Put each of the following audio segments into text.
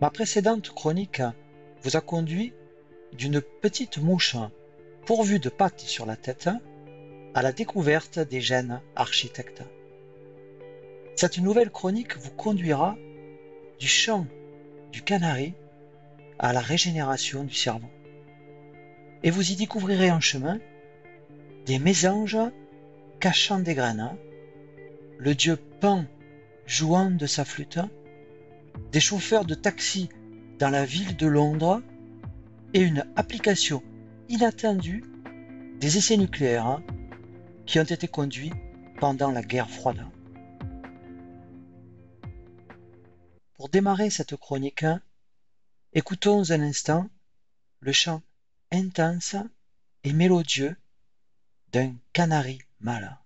Ma précédente chronique vous a conduit d'une petite mouche pourvue de pattes sur la tête à la découverte des gènes architectes. Cette nouvelle chronique vous conduira du chant du canari à la régénération du cerveau. Et vous y découvrirez en chemin des mésanges cachant des graines, le dieu Pan jouant de sa flûte, des chauffeurs de taxi dans la ville de Londres et une application inattendue des essais nucléaires qui ont été conduits pendant la guerre froide. Pour démarrer cette chronique, écoutons un instant le chant intense et mélodieux d'un canari mâle.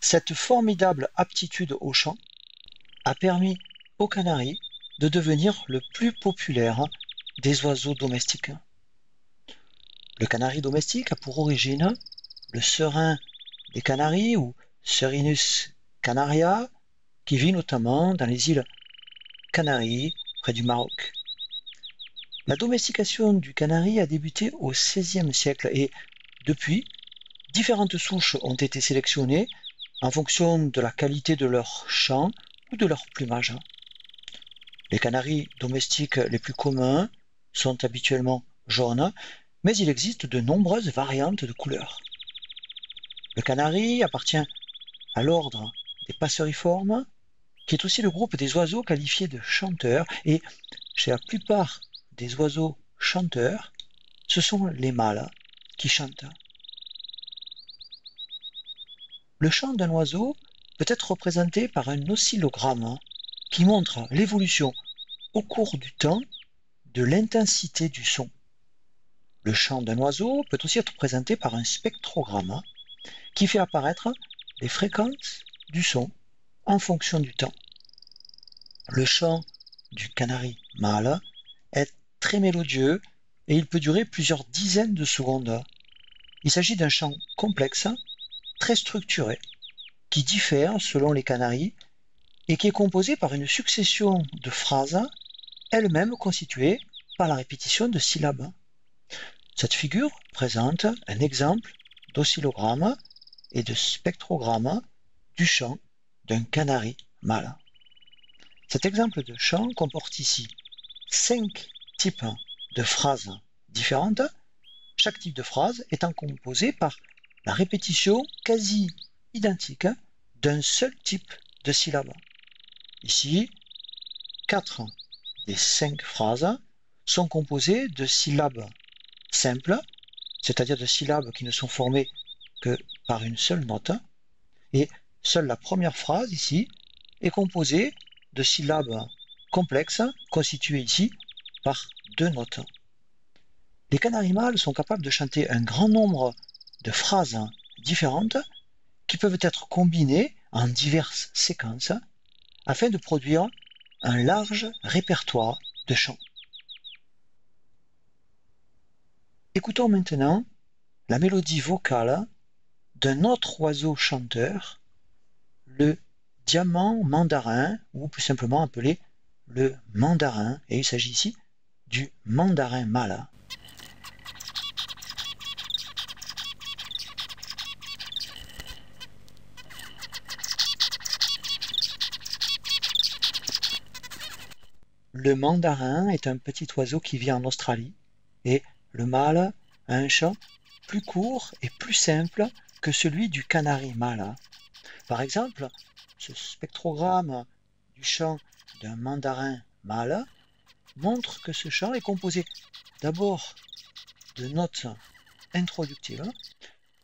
Cette formidable aptitude au chant a permis aux canaris de devenir le plus populaire des oiseaux domestiques. Le canari domestique a pour origine le serin des Canaries ou Serinus canaria, qui vit notamment dans les îles Canaries près du Maroc. La domestication du canari a débuté au XVIe siècle et depuis, différentes souches ont été sélectionnées en fonction de la qualité de leur chant ou de leur plumage. Les canaris domestiques les plus communs sont habituellement jaunes, mais il existe de nombreuses variantes de couleurs. Le canari appartient à l'ordre des Passeriformes, qui est aussi le groupe des oiseaux qualifiés de chanteurs, et chez la plupart des oiseaux chanteurs, ce sont les mâles qui chantent. Le chant d'un oiseau peut être représenté par un oscillogramme qui montre l'évolution au cours du temps de l'intensité du son. Le chant d'un oiseau peut aussi être représenté par un spectrogramme qui fait apparaître les fréquences du son en fonction du temps. Le chant du canari mâle est très mélodieux et il peut durer plusieurs dizaines de secondes. Il s'agit d'un chant complexe, très structuré, qui diffère selon les canaris et qui est composé par une succession de phrases, elles-mêmes constituées par la répétition de syllabes. Cette figure présente un exemple d'oscillogramme et de spectrogramme du chant d'un canari mâle. Cet exemple de chant comporte ici 5 types de phrases différentes, chaque type de phrase étant composé par la répétition quasi identique d'un seul type de syllabe. Ici, 4 des 5 phrases sont composées de syllabes simples, c'est-à-dire de syllabes qui ne sont formées que par une seule note, et seule la première phrase ici est composée de syllabes complexes constituées ici par 2 notes. Les canaris mâles sont capables de chanter un grand nombre de phrases différentes qui peuvent être combinées en diverses séquences afin de produire un large répertoire de chants. Écoutons maintenant la mélodie vocale d'un autre oiseau chanteur, le diamant mandarin, ou plus simplement appelé le mandarin, et il s'agit ici du mandarin mâle. Le mandarin est un petit oiseau qui vit en Australie et le mâle a un chant plus court et plus simple que celui du canari mâle. Par exemple, ce spectrogramme du chant d'un mandarin mâle montre que ce chant est composé d'abord de notes introductives,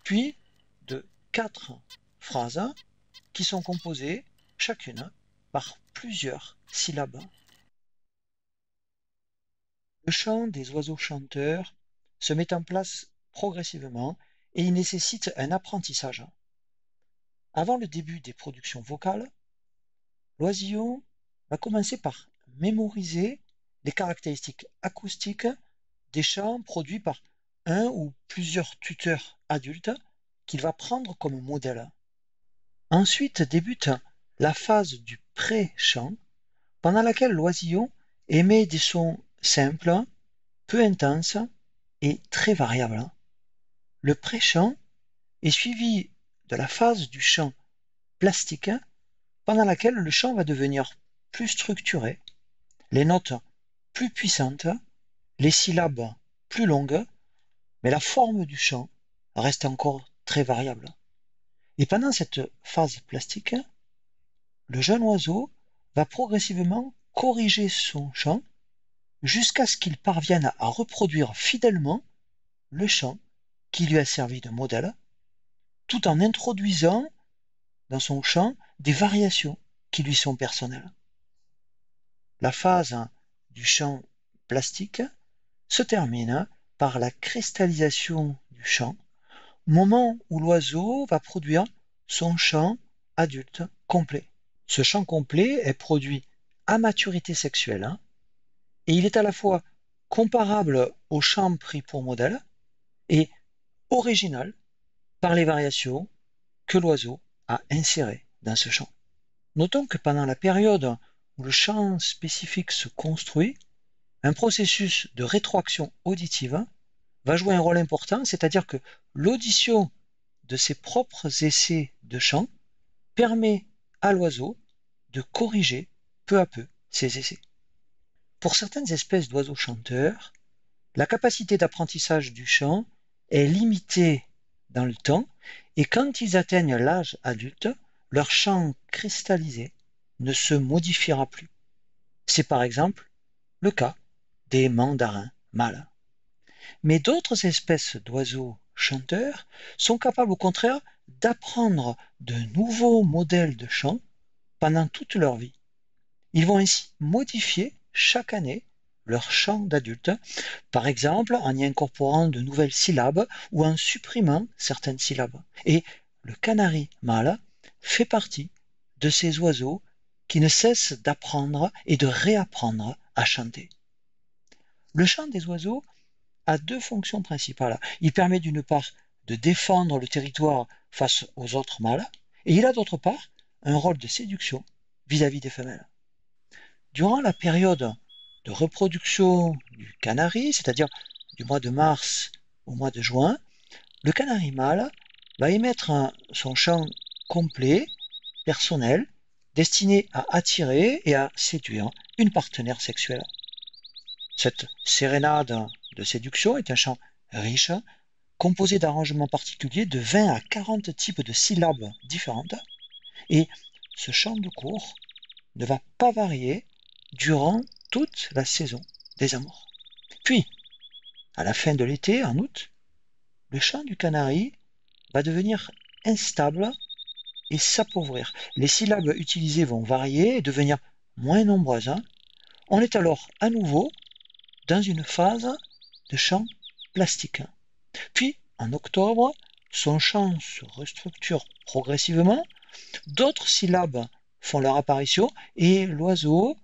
puis de 4 phrases qui sont composées chacune par plusieurs syllabes. chant des oiseaux chanteurs se met en place progressivement et il nécessite un apprentissage. Avant le début des productions vocales, l'oisillon va commencer par mémoriser les caractéristiques acoustiques des chants produits par un ou plusieurs tuteurs adultes qu'il va prendre comme modèle. Ensuite débute la phase du pré-chant, pendant laquelle l'oisillon émet des sons simples, peu intenses et très variables. Le pré-chant est suivi de la phase du chant plastique, pendant laquelle le chant va devenir plus structuré, les notes plus puissantes, les syllabes plus longues, mais la forme du chant reste encore très variable. Et pendant cette phase plastique, le jeune oiseau va progressivement corriger son chant jusqu'à ce qu'il parvienne à reproduire fidèlement le chant qui lui a servi de modèle, tout en introduisant dans son chant des variations qui lui sont personnelles. La phase du chant plastique se termine par la cristallisation du chant, moment où l'oiseau va produire son chant adulte complet. Ce chant complet est produit à maturité sexuelle et il est à la fois comparable au chant pris pour modèle et original par les variations que l'oiseau a insérées dans ce chant. Notons que pendant la période où le chant spécifique se construit, un processus de rétroaction auditive va jouer un rôle important, c'est-à-dire que l'audition de ses propres essais de chant permet à l'oiseau de corriger peu à peu ses essais. Pour certaines espèces d'oiseaux chanteurs, la capacité d'apprentissage du chant est limitée dans le temps et quand ils atteignent l'âge adulte, leur chant cristallisé ne se modifiera plus. C'est par exemple le cas des mandarins mâles. Mais d'autres espèces d'oiseaux chanteurs sont capables au contraire d'apprendre de nouveaux modèles de chant pendant toute leur vie. Ils vont ainsi modifier chaque année leur chant d'adulte, par exemple en y incorporant de nouvelles syllabes ou en supprimant certaines syllabes. Et le canari mâle fait partie de ces oiseaux qui ne cessent d'apprendre et de réapprendre à chanter. Le chant des oiseaux a deux fonctions principales. Il permet d'une part de défendre le territoire face aux autres mâles et il a d'autre part un rôle de séduction vis-à-vis des femelles. Durant la période de reproduction du canari, c'est-à-dire du mois de mars au mois de juin, le canari mâle va émettre son chant complet, personnel, destiné à attirer et à séduire une partenaire sexuelle. Cette sérénade de séduction est un chant riche, composé d'arrangements particuliers de 20 à 40 types de syllabes différentes, et ce chant de cour ne va pas varier durant toute la saison des amours. Puis, à la fin de l'été, en août, le chant du canari va devenir instable et s'appauvrir. Les syllabes utilisées vont varier et devenir moins nombreuses. On est alors à nouveau dans une phase de chant plastique. Puis, en octobre, son chant se restructure progressivement, d'autres syllabes font leur apparition et l'oiseau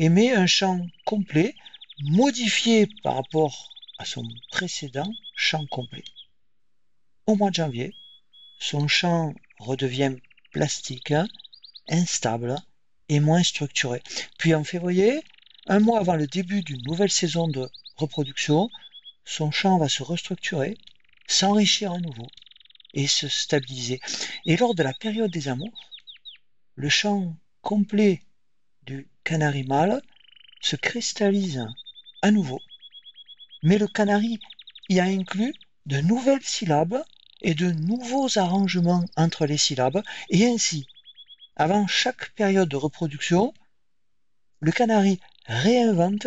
émet un chant complet, modifié par rapport à son précédent chant complet. Au mois de janvier, son chant redevient plastique, instable et moins structuré. Puis en février, un mois avant le début d'une nouvelle saison de reproduction, son chant va se restructurer, s'enrichir à nouveau et se stabiliser. Et lors de la période des amours, le chant complet du canari mâle se cristallise à nouveau. Mais le canari y a inclus de nouvelles syllabes et de nouveaux arrangements entre les syllabes. Et ainsi, avant chaque période de reproduction, le canari réinvente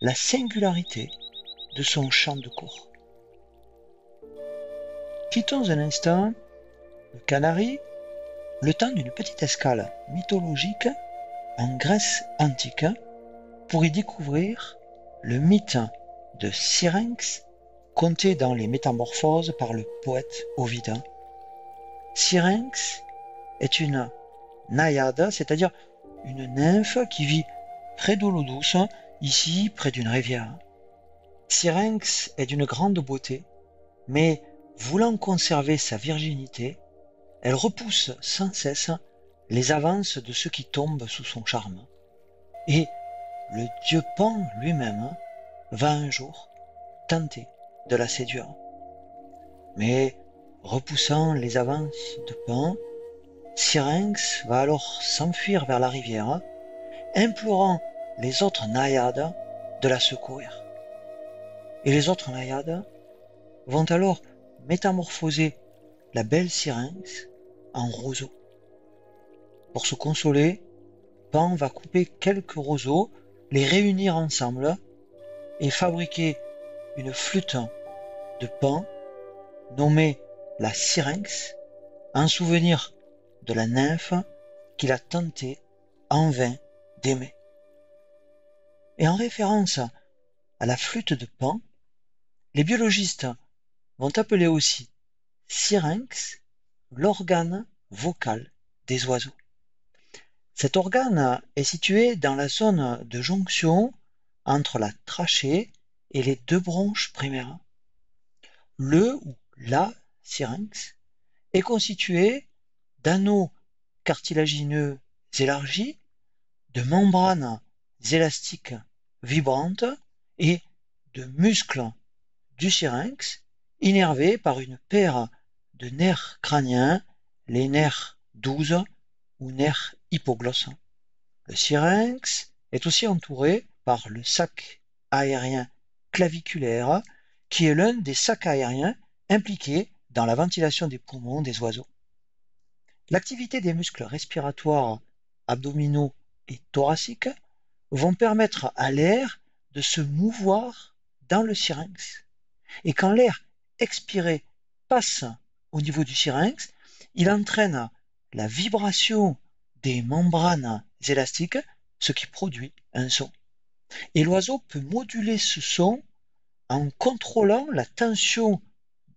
la singularité de son chant de cour. Quittons un instant le canari, le temps d'une petite escale mythologique en Grèce antique pour y découvrir le mythe de Syrinx, conté dans les Métamorphoses par le poète Ovide. Syrinx est une naïade, c'est-à-dire une nymphe qui vit près de l'eau douce, ici près d'une rivière. Syrinx est d'une grande beauté, mais voulant conserver sa virginité, elle repousse sans cesse les avances de ceux qui tombent sous son charme. Et le dieu Pan lui-même va un jour tenter de la séduire. Mais repoussant les avances de Pan, Syrinx va alors s'enfuir vers la rivière, implorant les autres naïades de la secourir. Et les autres naïades vont alors métamorphoser la belle Syrinx en roseau. Pour se consoler, Pan va couper quelques roseaux, les réunir ensemble et fabriquer une flûte de Pan nommée la Syrinx, en souvenir de la nymphe qu'il a tenté en vain d'aimer. Et en référence à la flûte de Pan, les biologistes vont appeler aussi Syrinx l'organe vocal des oiseaux. Cet organe est situé dans la zone de jonction entre la trachée et les deux bronches primaires. Le ou la syrinx est constitué d'anneaux cartilagineux élargis, de membranes élastiques vibrantes et de muscles du syrinx innervés par une paire de nerfs crâniens, les nerfs 12 ou nerfs hypoglosse. Le syrinx est aussi entouré par le sac aérien claviculaire, qui est l'un des sacs aériens impliqués dans la ventilation des poumons des oiseaux. L'activité des muscles respiratoires abdominaux et thoraciques vont permettre à l'air de se mouvoir dans le syrinx. Et quand l'air expiré passe au niveau du syrinx, il entraîne la vibration des membranes élastiques, ce qui produit un son. Et l'oiseau peut moduler ce son en contrôlant la tension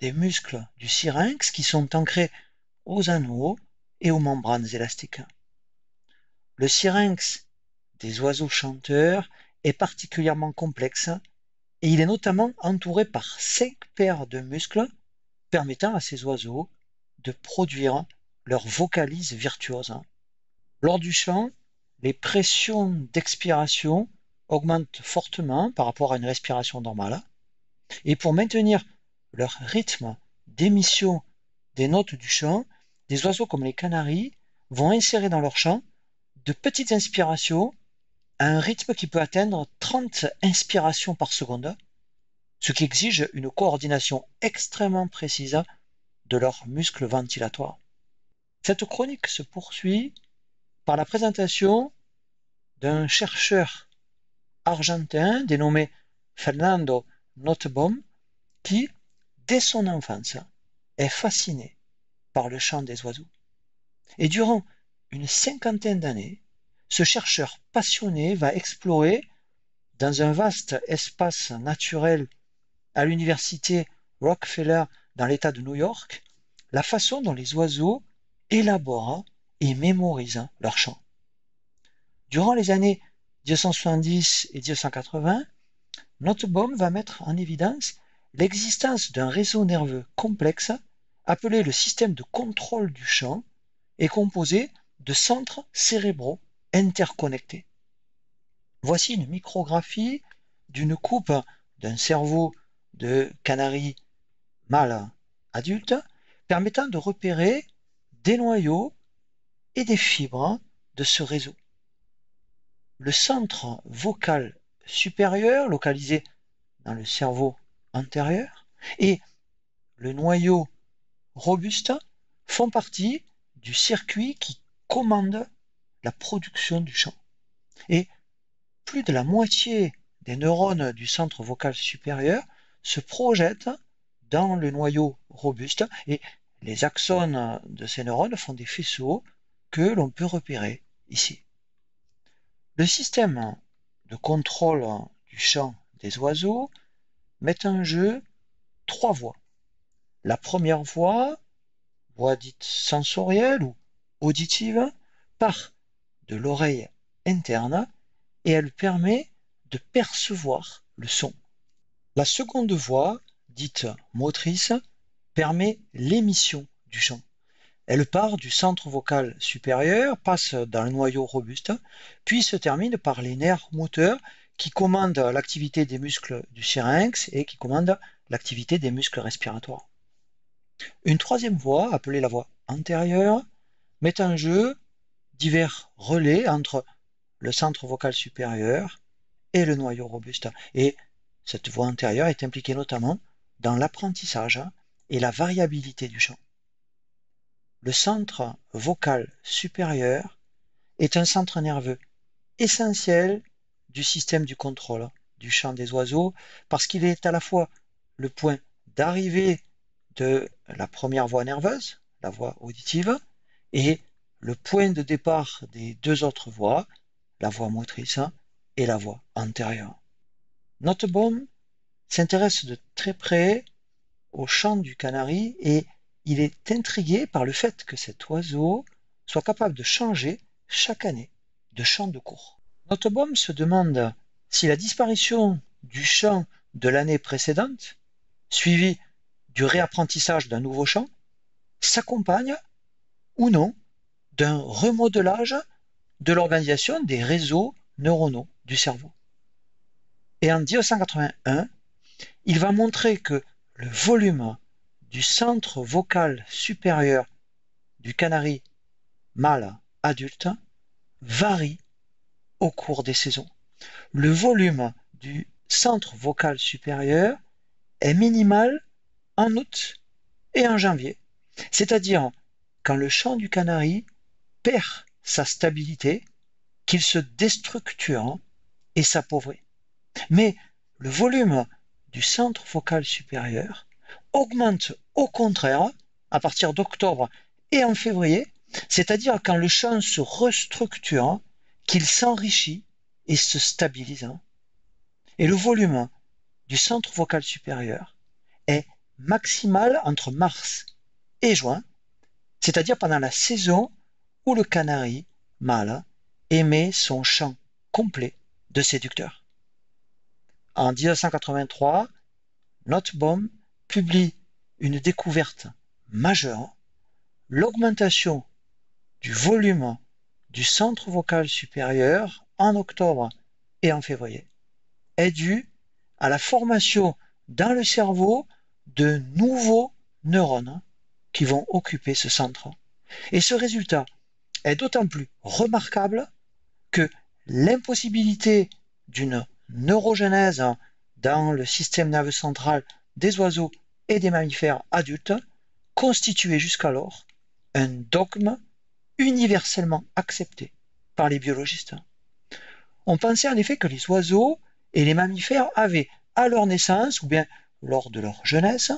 des muscles du syrinx qui sont ancrés aux anneaux et aux membranes élastiques. Le syrinx des oiseaux chanteurs est particulièrement complexe et il est notamment entouré par 5 paires de muscles permettant à ces oiseaux de produire leur vocalise virtuose. Lors du chant, les pressions d'expiration augmentent fortement par rapport à une respiration normale. Et pour maintenir leur rythme d'émission des notes du chant, des oiseaux comme les canaris vont insérer dans leur chant de petites inspirations à un rythme qui peut atteindre 30 inspirations par seconde, ce qui exige une coordination extrêmement précise de leurs muscles ventilatoires. Cette chronique se poursuit par la présentation d'un chercheur argentin dénommé Fernando Nottebohm qui, dès son enfance, est fasciné par le chant des oiseaux. Et durant une 50aine d'années, ce chercheur passionné va explorer dans un vaste espace naturel à l'université Rockefeller dans l'État de New York la façon dont les oiseaux élaborent et mémorisent leur chant. Durant les années 1970 et 1980, Nottebohm va mettre en évidence l'existence d'un réseau nerveux complexe appelé le système de contrôle du chant et composé de centres cérébraux interconnectés. Voici une micrographie d'une coupe d'un cerveau de canari mâle adulte permettant de repérer des noyaux et des fibres de ce réseau. Le centre vocal supérieur, localisé dans le cerveau antérieur, et le noyau robuste font partie du circuit qui commande la production du chant. Et plus de la moitié des neurones du centre vocal supérieur se projettent dans le noyau robuste et les axones de ces neurones font des faisceaux que l'on peut repérer ici. Le système de contrôle du chant des oiseaux mettent en jeu trois voies. La première voie, voie dite sensorielle ou auditive, part de l'oreille interne et elle permet de percevoir le son. La seconde voie, dite motrice, permet l'émission du chant. Elle part du centre vocal supérieur, passe dans le noyau robuste, puis se termine par les nerfs moteurs qui commandent l'activité des muscles du syrinx et qui commandent l'activité des muscles respiratoires. Une troisième voie, appelée la voie antérieure, met en jeu divers relais entre le centre vocal supérieur et le noyau robuste. Et cette voie antérieure est impliquée notamment dans l'apprentissage et la variabilité du chant. Le centre vocal supérieur est un centre nerveux essentiel du système du contrôle du chant des oiseaux parce qu'il est à la fois le point d'arrivée de la première voie nerveuse, la voie auditive, et le point de départ des deux autres voies, la voie motrice et la voie antérieure. Nottebohm s'intéresse de très près au chant du canari et il est intrigué par le fait que cet oiseau soit capable de changer chaque année de chant de cour. Nottebohm se demande si la disparition du chant de l'année précédente, suivie du réapprentissage d'un nouveau chant, s'accompagne ou non d'un remodelage de l'organisation des réseaux neuronaux du cerveau. Et en 1981, il va montrer que le volume du centre vocal supérieur du canari mâle adulte varie au cours des saisons. Le volume du centre vocal supérieur est minimal en août et en janvier, c'est-à-dire quand le chant du canari perd sa stabilité, qu'il se déstructure et s'appauvrit. Mais le volume du centre vocal supérieur augmente au contraire à partir d'octobre et en février, c'est-à-dire quand le chant se restructure, qu'il s'enrichit et se stabilise. Et le volume du centre vocal supérieur est maximal entre mars et juin, c'est-à-dire pendant la saison où le canari mâle émet son chant complet de séducteur. En 1983, Nottebohm publie une découverte majeure, l'augmentation du volume du centre vocal supérieur en octobre et en février est due à la formation dans le cerveau de nouveaux neurones qui vont occuper ce centre. Et ce résultat est d'autant plus remarquable que l'impossibilité d'une neurogenèse dans le système nerveux central des oiseaux et des mammifères adultes constituaient jusqu'alors un dogme universellement accepté par les biologistes. On pensait en effet que les oiseaux et les mammifères avaient à leur naissance ou bien lors de leur jeunesse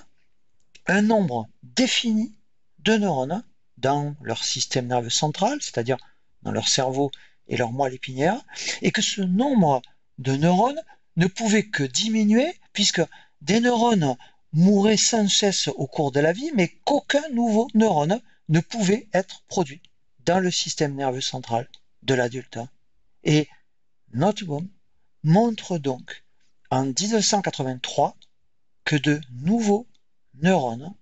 un nombre défini de neurones dans leur système nerveux central, c'est-à-dire dans leur cerveau et leur moelle épinière, et que ce nombre de neurones ne pouvait que diminuer puisque des neurones mouraient sans cesse au cours de la vie, mais qu'aucun nouveau neurone ne pouvait être produit dans le système nerveux central de l'adulte. Et Nottebohm montre donc en 1983 que de nouveaux neurones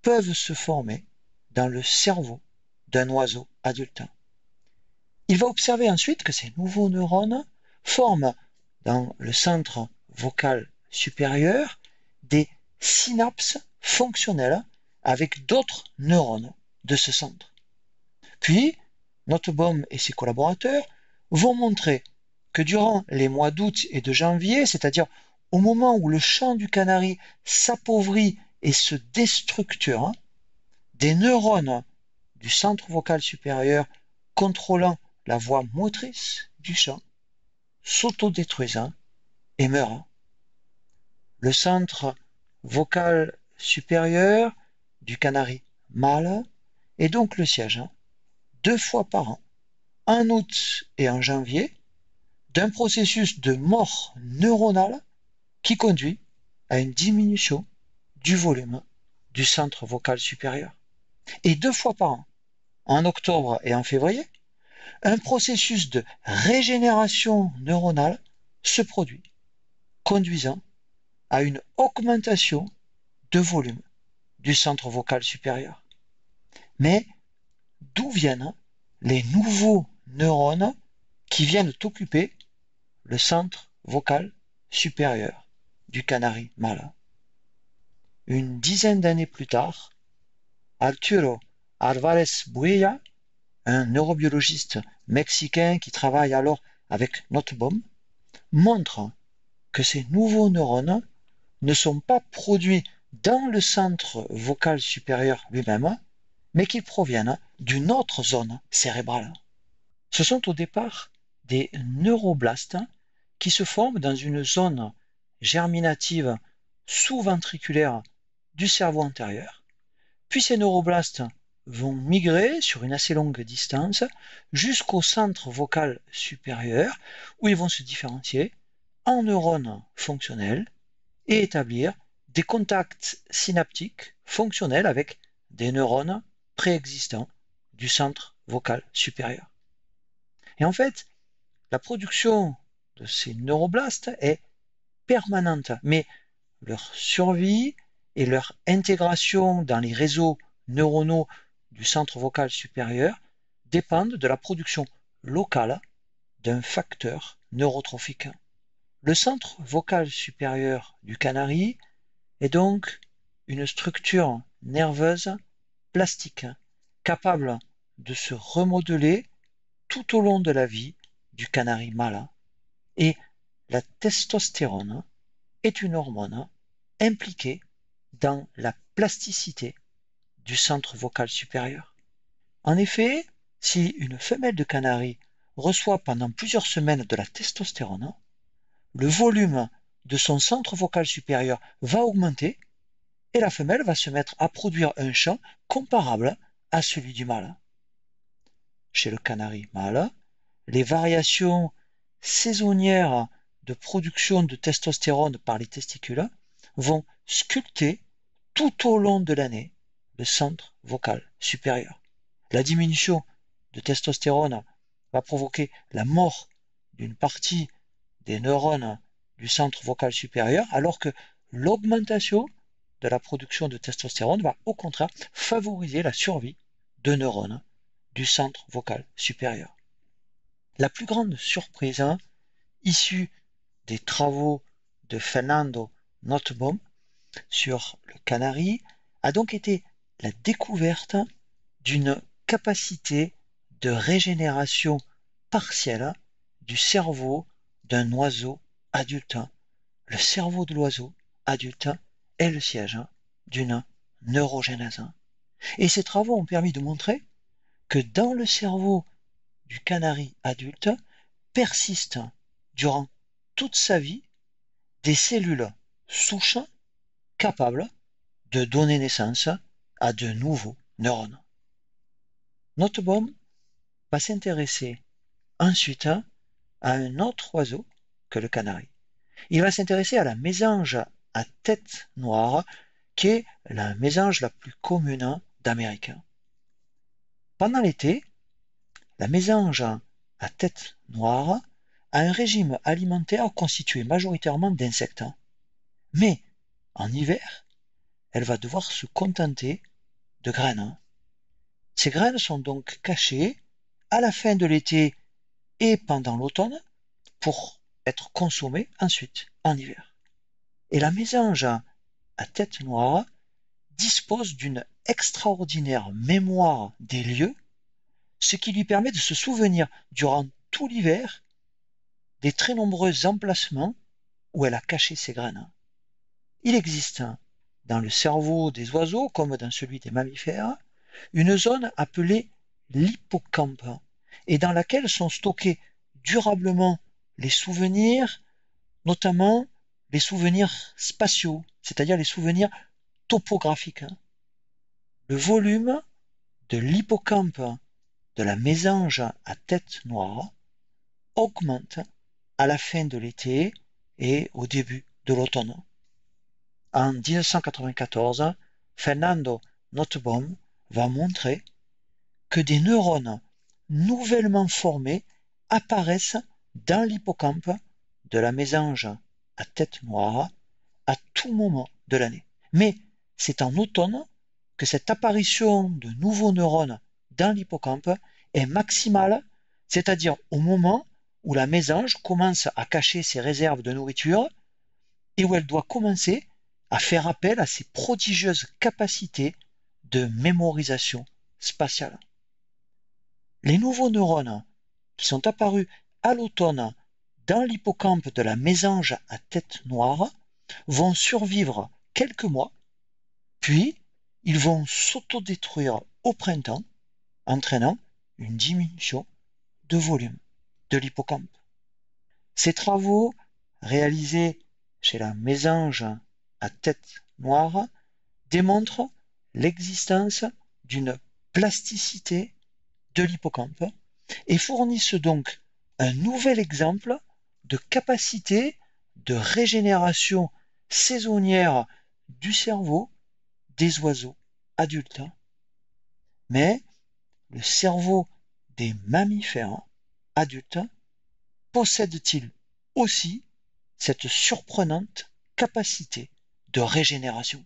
peuvent se former dans le cerveau d'un oiseau adulte. Il va observer ensuite que ces nouveaux neurones forment dans le centre vocal supérieur des synapses fonctionnelles avec d'autres neurones de ce centre. Puis, Nottebohm et ses collaborateurs vont montrer que durant les mois d'août et de janvier, c'est-à-dire au moment où le chant du canari s'appauvrit et se déstructure, des neurones du centre vocal supérieur contrôlant la voie motrice du chant s'autodétruisent et meurent. Le centre vocal supérieur du canari mâle est donc le siège, deux fois par an, en août et en janvier, d'un processus de mort neuronale qui conduit à une diminution du volume du centre vocal supérieur. Et 2 fois par an, en octobre et en février, un processus de régénération neuronale se produit, conduisant à une augmentation de volume du centre vocal supérieur. Mais d'où viennent les nouveaux neurones qui viennent occuper le centre vocal supérieur du canari mâle? Une dizaine d'années plus tard, Arturo Álvarez-Buella, un neurobiologiste mexicain qui travaille alors avec Nottebohm, montre que ces nouveaux neurones ne sont pas produits dans le centre vocal supérieur lui-même, mais qu'ils proviennent d'une autre zone cérébrale. Ce sont au départ des neuroblastes qui se forment dans une zone germinative sous-ventriculaire du cerveau antérieur, puis ces neuroblastes vont migrer sur une assez longue distance jusqu'au centre vocal supérieur où ils vont se différencier en neurones fonctionnels et établir des contacts synaptiques fonctionnels avec des neurones préexistants du centre vocal supérieur. Et en fait, la production de ces neuroblastes est permanente, mais leur survie et leur intégration dans les réseaux neuronaux du centre vocal supérieur dépendent de la production locale d'un facteur neurotrophique. Le centre vocal supérieur du canari est donc une structure nerveuse plastique, capable de se remodeler tout au long de la vie du canari mâle. Et la testostérone est une hormone impliquée dans la plasticité du centre vocal supérieur. En effet, si une femelle de canari reçoit pendant plusieurs semaines de la testostérone, le volume de son centre vocal supérieur va augmenter et la femelle va se mettre à produire un chant comparable à celui du mâle. Chez le canari mâle, les variations saisonnières de production de testostérone par les testicules vont sculpter tout au long de l'année le centre vocal supérieur. La diminution de testostérone va provoquer la mort d'une partie des neurones du centre vocal supérieur, alors que l'augmentation de la production de testostérone va au contraire favoriser la survie de neurones du centre vocal supérieur. La plus grande surprise issue des travaux de Fernando Nottebohm sur le canari a donc été la découverte d'une capacité de régénération partielle du cerveau d'un oiseau adulte. Le cerveau de l'oiseau adulte est le siège d'une neurogenèse. Et ces travaux ont permis de montrer que dans le cerveau du canari adulte persistent durant toute sa vie des cellules souches capables de donner naissance à de nouveaux neurones. Nottebohm va s'intéresser ensuite à un autre oiseau que le canari. Il va s'intéresser à la mésange à tête noire, qui est la mésange la plus commune d'Amérique. Pendant l'été, la mésange à tête noire a un régime alimentaire constitué majoritairement d'insectes. Mais en hiver, elle va devoir se contenter de graines. Ces graines sont donc cachées à la fin de l'été et pendant l'automne pour être consommées ensuite en hiver. Et la mésange à tête noire dispose d'une extraordinaire mémoire des lieux, ce qui lui permet de se souvenir durant tout l'hiver des très nombreux emplacements où elle a caché ses graines. Il existe dans le cerveau des oiseaux, comme dans celui des mammifères, une zone appelée l'hippocampe, et dans laquelle sont stockés durablement les souvenirs, notamment les souvenirs spatiaux, c'est-à-dire les souvenirs topographiques. Le volume de l'hippocampe de la mésange à tête noire augmente à la fin de l'été et au début de l'automne. En 1994, Fernando Nottebohm va montrer que des neurones nouvellement formés apparaissent dans l'hippocampe de la mésange à tête noire à tout moment de l'année. Mais c'est en automne que cette apparition de nouveaux neurones dans l'hippocampe est maximale, c'est-à-dire au moment où la mésange commence à cacher ses réserves de nourriture et où elle doit commencer à faire appel à ses prodigieuses capacités de mémorisation spatiale. Les nouveaux neurones qui sont apparus à l'automne dans l'hippocampe de la mésange à tête noire vont survivre quelques mois, puis ils vont s'autodétruire au printemps, entraînant une diminution de volume de l'hippocampe. Ces travaux réalisés chez la mésange à tête noire démontrent l'existence d'une plasticité de l'hippocampe et fournissent donc un nouvel exemple de capacité de régénération saisonnière du cerveau des oiseaux adultes. Mais le cerveau des mammifères adultes possède-t-il aussi cette surprenante capacité de régénération?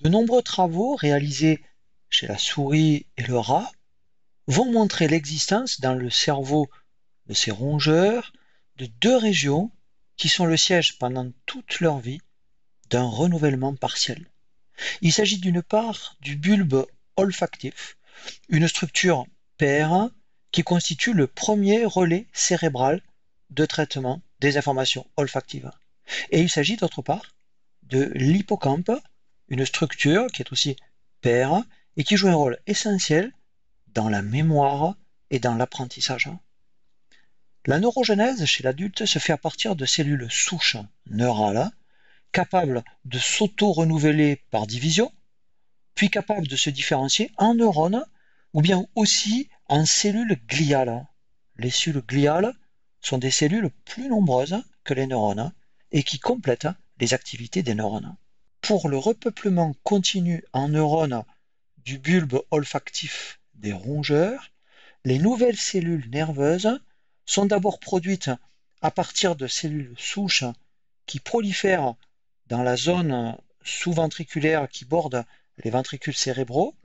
De nombreux travaux réalisés chez la souris et le rat vont montrer l'existence dans le cerveau de ces rongeurs de deux régions qui sont le siège pendant toute leur vie d'un renouvellement partiel. Il s'agit d'une part du bulbe olfactif, une structure paire qui constitue le premier relais cérébral de traitement des informations olfactives. Et il s'agit d'autre part de l'hippocampe, une structure qui est aussi paire et qui joue un rôle essentiel dans la mémoire et dans l'apprentissage. La neurogenèse chez l'adulte se fait à partir de cellules souches neurales capables de s'auto-renouveler par division, puis capables de se différencier en neurones ou bien aussi en cellules gliales. Les cellules gliales sont des cellules plus nombreuses que les neurones et qui complètent les activités des neurones. Pour le repeuplement continu en neurones du bulbe olfactif des rongeurs, les nouvelles cellules nerveuses sont d'abord produites à partir de cellules souches qui prolifèrent dans la zone sous-ventriculaire qui borde les ventricules cérébraux.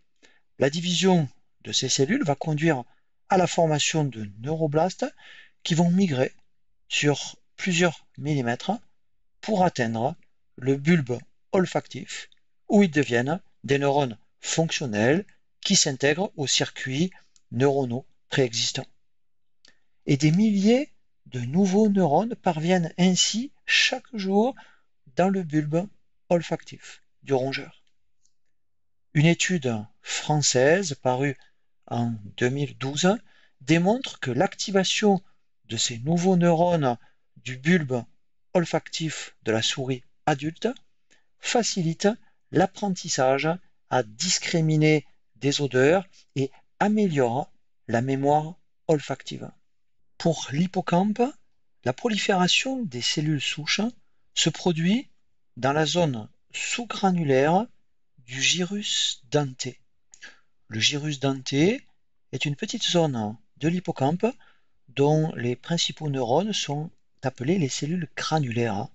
La division de ces cellules va conduire à la formation de neuroblastes qui vont migrer sur plusieurs millimètres pour atteindre le bulbe olfactif où ils deviennent des neurones fonctionnels qui s'intègrent aux circuits neuronaux préexistants. Et des milliers de nouveaux neurones parviennent ainsi chaque jour dans le bulbe olfactif du rongeur. Une étude française parue en 2012 démontre que l'activation de ces nouveaux neurones du bulbe olfactif de la souris adulte facilite l'apprentissage à discriminer des odeurs et améliore la mémoire olfactive. Pour l'hippocampe, la prolifération des cellules souches se produit dans la zone sous-granulaire du gyrus denté. Le gyrus denté est une petite zone de l'hippocampe dont les principaux neurones sont appelés les cellules granulaires.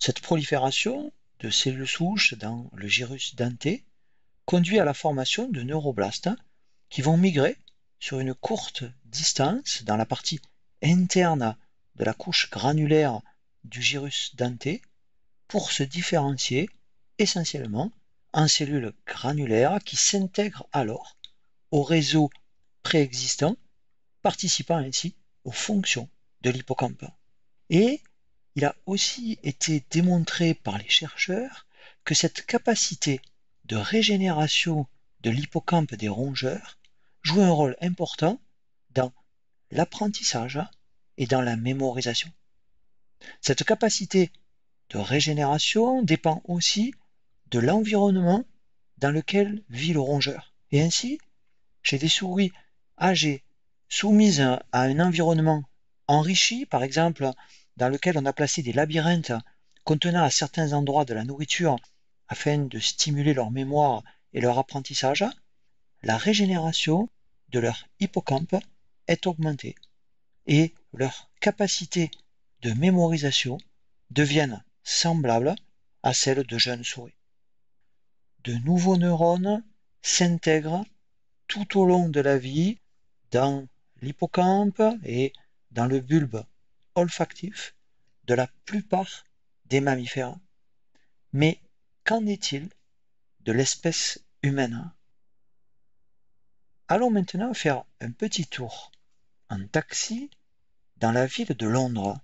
Cette prolifération de cellules souches dans le gyrus denté conduit à la formation de neuroblastes qui vont migrer sur une courte distance dans la partie interne de la couche granulaire du gyrus denté pour se différencier essentiellement en cellules granulaires qui s'intègrent alors au réseau préexistant, participant ainsi aux fonctions de l'hippocampe. Et il a aussi été démontré par les chercheurs que cette capacité de régénération de l'hippocampe des rongeurs joue un rôle important dans l'apprentissage et dans la mémorisation. Cette capacité de régénération dépend aussi de l'environnement dans lequel vit le rongeur. Et ainsi, chez des souris âgées soumises à un environnement enrichi, par exemple dans lequel on a placé des labyrinthes contenant à certains endroits de la nourriture afin de stimuler leur mémoire et leur apprentissage, la régénération de leur hippocampe est augmentée et leur capacité de mémorisation deviennent semblables à celles de jeunes souris. De nouveaux neurones s'intègrent tout au long de la vie dans l'hippocampe et dans le bulbe olfactif de la plupart des mammifères. Mais qu'en est-il de l'espèce humaine? Allons maintenant faire un petit tour en taxi dans la ville de Londres.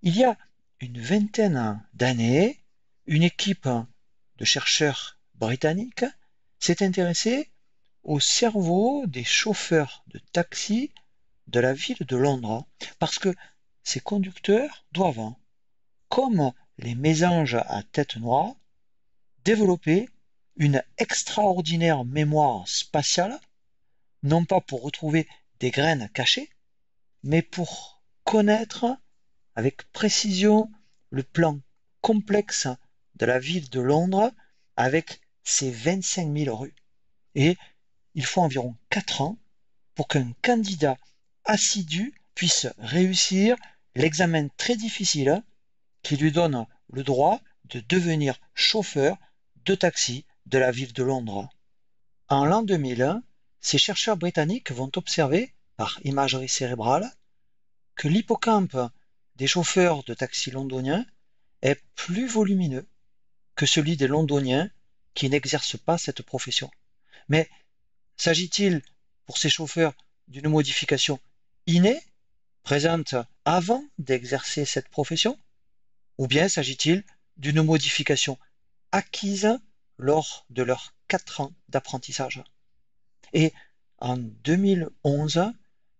Il y a une vingtaine d'années, une équipe de chercheurs britanniques s'est intéressée au cerveau des chauffeurs de taxi de la ville de Londres, parce que ces conducteurs doivent, comme les mésanges à tête noire, développer une extraordinaire mémoire spatiale, non pas pour retrouver des graines cachées, mais pour connaître avec précision le plan complexe de la ville de Londres avec ses 25 000 rues. Et il faut environ 4 ans pour qu'un candidat assidu puisse réussir l'examen très difficile qui lui donne le droit de devenir chauffeur de taxi de la ville de Londres. En l'an 2001, ces chercheurs britanniques vont observer, par imagerie cérébrale, que l'hippocampe des chauffeurs de taxi londoniens est plus volumineux que celui des londoniens qui n'exercent pas cette profession. Mais s'agit-il pour ces chauffeurs d'une modification innée, présente avant d'exercer cette profession, ou bien s'agit-il d'une modification acquise lors de leurs 4 ans d'apprentissage? Et en 2011,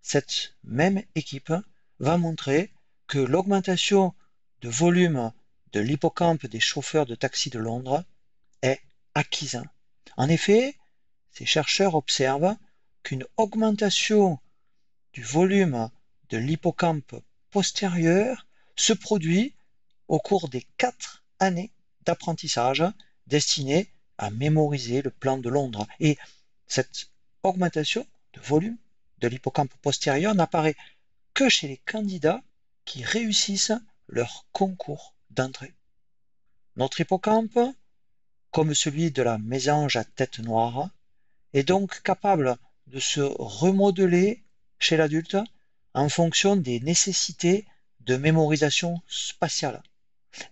cette même équipe va montrer que l'augmentation de volume de l'hippocampe des chauffeurs de taxi de Londres est acquise. En effet, ces chercheurs observent qu'une augmentation du volume de l'hippocampe postérieur se produit au cours des 4 années d'apprentissage destinées à mémoriser le plan de Londres. Et cette augmentation de volume de l'hippocampe postérieur n'apparaît que chez les candidats qui réussissent leur concours d'entrée. Notre hippocampe, comme celui de la mésange à tête noire, est donc capable de se remodeler chez l'adulte en fonction des nécessités de mémorisation spatiale.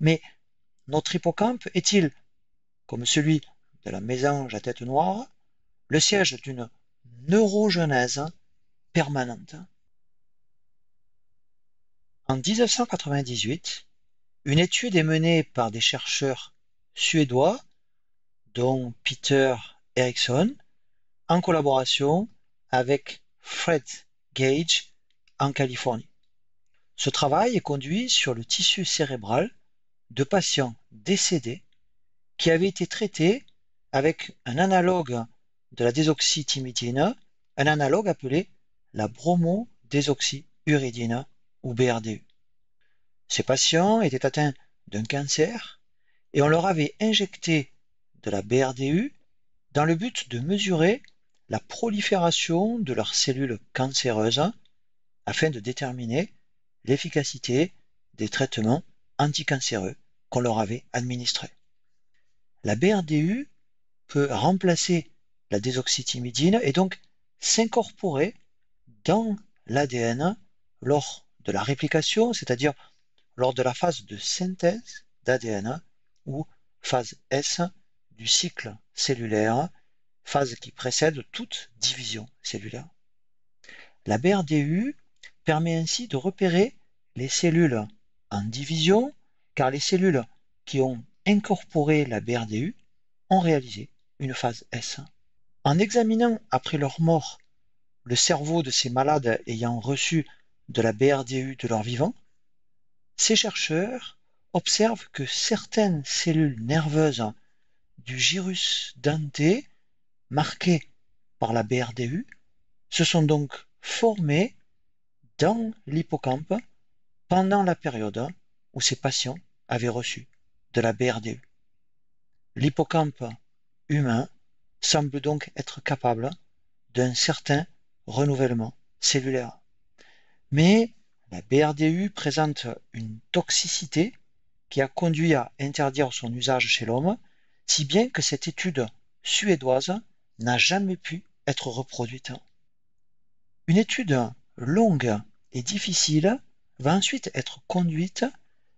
Mais notre hippocampe est-il, comme celui de la mésange à tête noire, le siège d'une neurogenèse permanente? En 1998, une étude est menée par des chercheurs suédois, dont Peter Eriksson, en collaboration avec Fred Gage en Californie. Ce travail est conduit sur le tissu cérébral de patients décédés qui avaient été traités avec un analogue de la désoxythymidine, un analogue appelé la bromodésoxyuridine, ou BRDU. Ces patients étaient atteints d'un cancer et on leur avait injecté de la BRDU dans le but de mesurer la prolifération de leurs cellules cancéreuses afin de déterminer l'efficacité des traitements anticancéreux qu'on leur avait administrés. La BRDU peut remplacer la désoxythymidine et donc s'incorporer dans l'ADN lors de la réplication, c'est-à-dire lors de la phase de synthèse d'ADN ou phase S du cycle cellulaire, phase qui précède toute division cellulaire. La BRDU permet ainsi de repérer les cellules en division, car les cellules qui ont incorporé la BRDU ont réalisé une phase S. En examinant après leur mort le cerveau de ces malades ayant reçu de la BRDU de leur vivant, ces chercheurs observent que certaines cellules nerveuses du gyrus denté marquées par la BRDU se sont donc formées dans l'hippocampe pendant la période où ces patients avait reçu de la BRDE. L'hippocampe humain semble donc être capable d'un certain renouvellement cellulaire. Mais la BRDU présente une toxicité qui a conduit à interdire son usage chez l'homme, si bien que cette étude suédoise n'a jamais pu être reproduite. Une étude longue et difficile va ensuite être conduite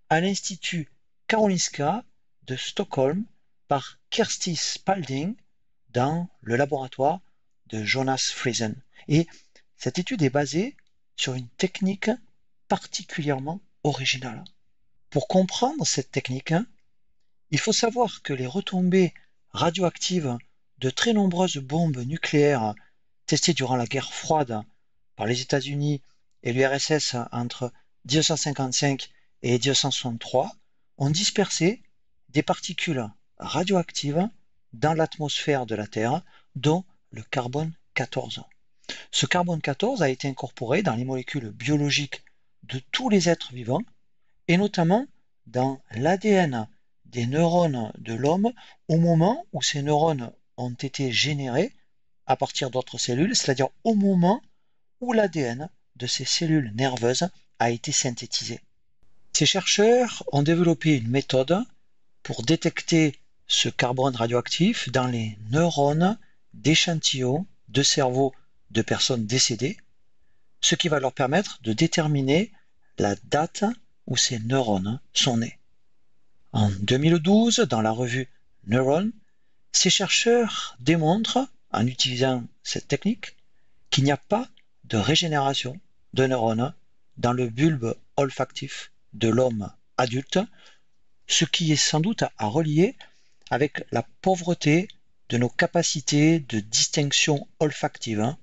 à l'Institut Karolinska de Stockholm par Kirsti Spalding dans le laboratoire de Jonas Friesen. Et cette étude est basée sur une technique particulièrement originale. Pour comprendre cette technique, il faut savoir que les retombées radioactives de très nombreuses bombes nucléaires testées durant la guerre froide par les États-Unis et l'URSS entre 1955 et 1963 ont dispersé des particules radioactives dans l'atmosphère de la Terre, dont le carbone 14. Ce carbone 14 a été incorporé dans les molécules biologiques de tous les êtres vivants, et notamment dans l'ADN des neurones de l'homme au moment où ces neurones ont été générés à partir d'autres cellules, c'est-à-dire au moment où l'ADN de ces cellules nerveuses a été synthétisé. Ces chercheurs ont développé une méthode pour détecter ce carbone radioactif dans les neurones d'échantillons de cerveau de personnes décédées, ce qui va leur permettre de déterminer la date où ces neurones sont nés. En 2012, dans la revue Neuron, ces chercheurs démontrent, en utilisant cette technique, qu'il n'y a pas de régénération de neurones dans le bulbe olfactif de l'homme adulte, ce qui est sans doute à relier avec la pauvreté de nos capacités de distinction olfactive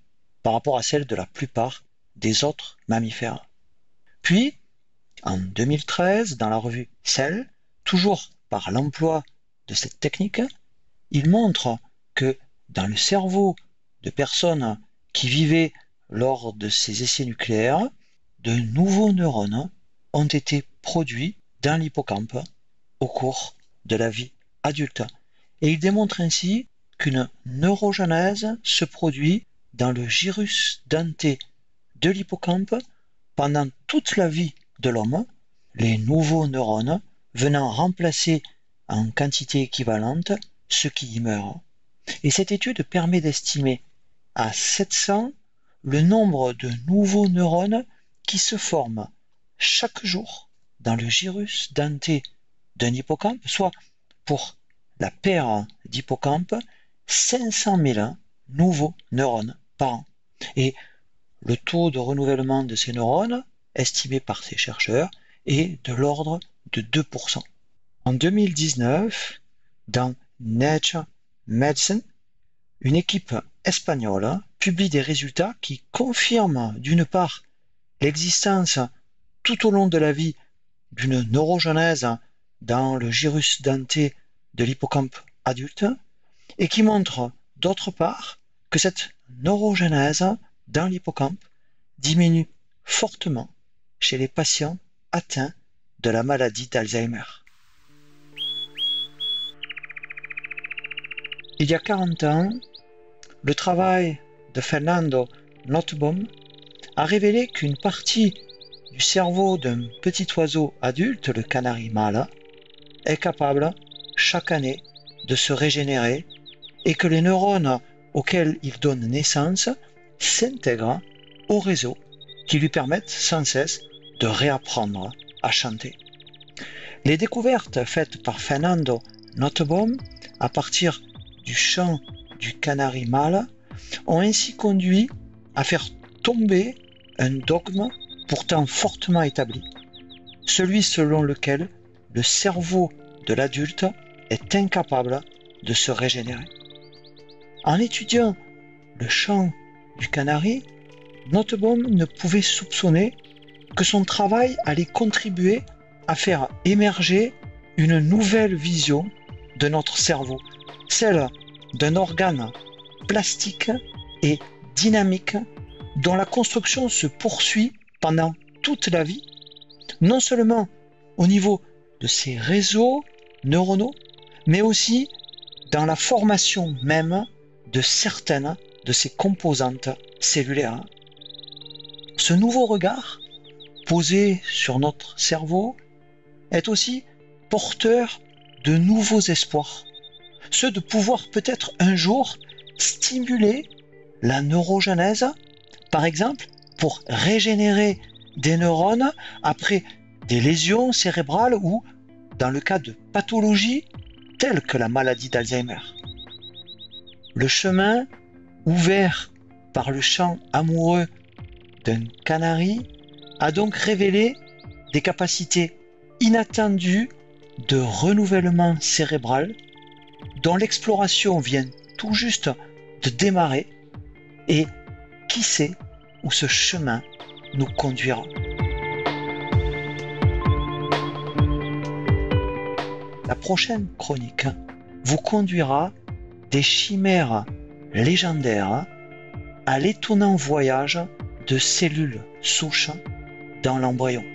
par rapport à celle de la plupart des autres mammifères. Puis, en 2013, dans la revue Cell, toujours par l'emploi de cette technique, il montre que dans le cerveau de personnes qui vivaient lors de ces essais nucléaires, de nouveaux neurones ont été produits dans l'hippocampe au cours de la vie adulte. Et il démontre ainsi qu'une neurogenèse se produit dans le gyrus denté de l'hippocampe pendant toute la vie de l'homme, les nouveaux neurones venant remplacer en quantité équivalente ceux qui y meurent. Et cette étude permet d'estimer à 700 le nombre de nouveaux neurones qui se forment chaque jour dans le gyrus denté d'un hippocampe, soit pour la paire d'hippocampes, 500 000 nouveaux neurones par an. Et le taux de renouvellement de ces neurones, estimé par ces chercheurs, est de l'ordre de 2%. En 2019, dans Nature Medicine, une équipe espagnole publie des résultats qui confirment d'une part l'existence tout au long de la vie d'une neurogenèse dans le gyrus denté de l'hippocampe adulte et qui montrent d'autre part que cette neurogenèse dans l'hippocampe diminue fortement chez les patients atteints de la maladie d'Alzheimer. Il y a 40 ans, le travail de Fernando Nottebohm a révélé qu'une partie du cerveau d'un petit oiseau adulte, le canari mâle, est capable chaque année de se régénérer et que les neurones auxquels il donne naissance s'intègrent au réseau qui lui permettent sans cesse de réapprendre à chanter. Les découvertes faites par Fernando Nottebohm à partir du chant du canari mâle ont ainsi conduit à faire tomber un dogme pourtant fortement établi, celui selon lequel le cerveau de l'adulte est incapable de se régénérer. En étudiant le chant du canari, Nottebohm ne pouvait soupçonner que son travail allait contribuer à faire émerger une nouvelle vision de notre cerveau, celle d'un organe plastique et dynamique dont la construction se poursuit pendant toute la vie, non seulement au niveau de ces réseaux neuronaux, mais aussi dans la formation même de certaines de ces composantes cellulaires. Ce nouveau regard posé sur notre cerveau est aussi porteur de nouveaux espoirs, ceux de pouvoir peut-être un jour stimuler la neurogenèse, par exemple pour régénérer des neurones après des lésions cérébrales ou dans le cas de pathologies telles que la maladie d'Alzheimer. Le chemin ouvert par le chant amoureux d'un canari a donc révélé des capacités inattendues de renouvellement cérébral dont l'exploration vient tout juste de démarrer et qui sait où ce chemin nous conduira. La prochaine chronique vous conduira des chimères légendaires à l'étonnant voyage de cellules souches dans l'embryon.